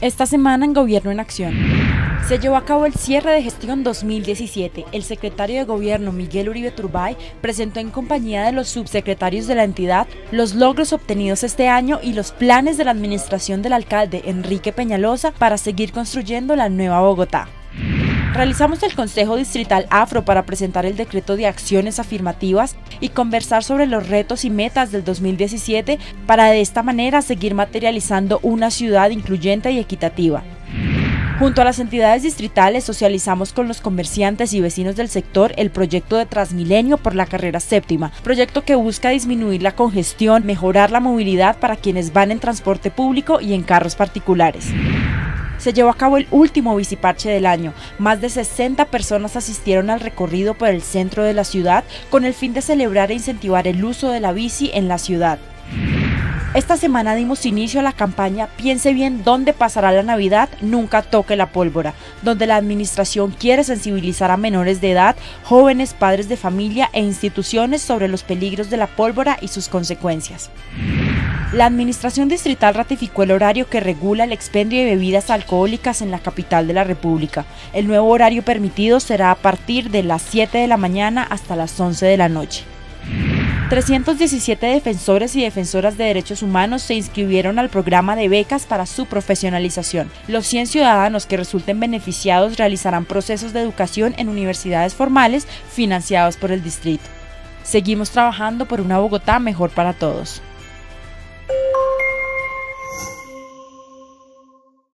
Esta semana en Gobierno en Acción se llevó a cabo el cierre de gestión 2017. El secretario de Gobierno Miguel Uribe Turbay presentó en compañía de los subsecretarios de la entidad los logros obtenidos este año y los planes de la administración del alcalde Enrique Peñalosa para seguir construyendo la nueva Bogotá. Realizamos el Consejo Distrital Afro para presentar el decreto de acciones afirmativas y conversar sobre los retos y metas del 2017 para de esta manera seguir materializando una ciudad incluyente y equitativa. Junto a las entidades distritales socializamos con los comerciantes y vecinos del sector el proyecto de Transmilenio por la Carrera Séptima, proyecto que busca disminuir la congestión, mejorar la movilidad para quienes van en transporte público y en carros particulares. Se llevó a cabo el último Biciparche del año. Más de 60 personas asistieron al recorrido por el centro de la ciudad con el fin de celebrar e incentivar el uso de la bici en la ciudad. Esta semana dimos inicio a la campaña Piense bien dónde pasará la Navidad, nunca toque la pólvora, donde la administración quiere sensibilizar a menores de edad, jóvenes, padres de familia e instituciones sobre los peligros de la pólvora y sus consecuencias. La Administración Distrital ratificó el horario que regula el expendio de bebidas alcohólicas en la capital de la República. El nuevo horario permitido será a partir de las 7 de la mañana hasta las 11 de la noche. 317 defensores y defensoras de derechos humanos se inscribieron al programa de becas para su profesionalización. Los 100 ciudadanos que resulten beneficiados realizarán procesos de educación en universidades formales financiados por el distrito. Seguimos trabajando por una Bogotá mejor para todos.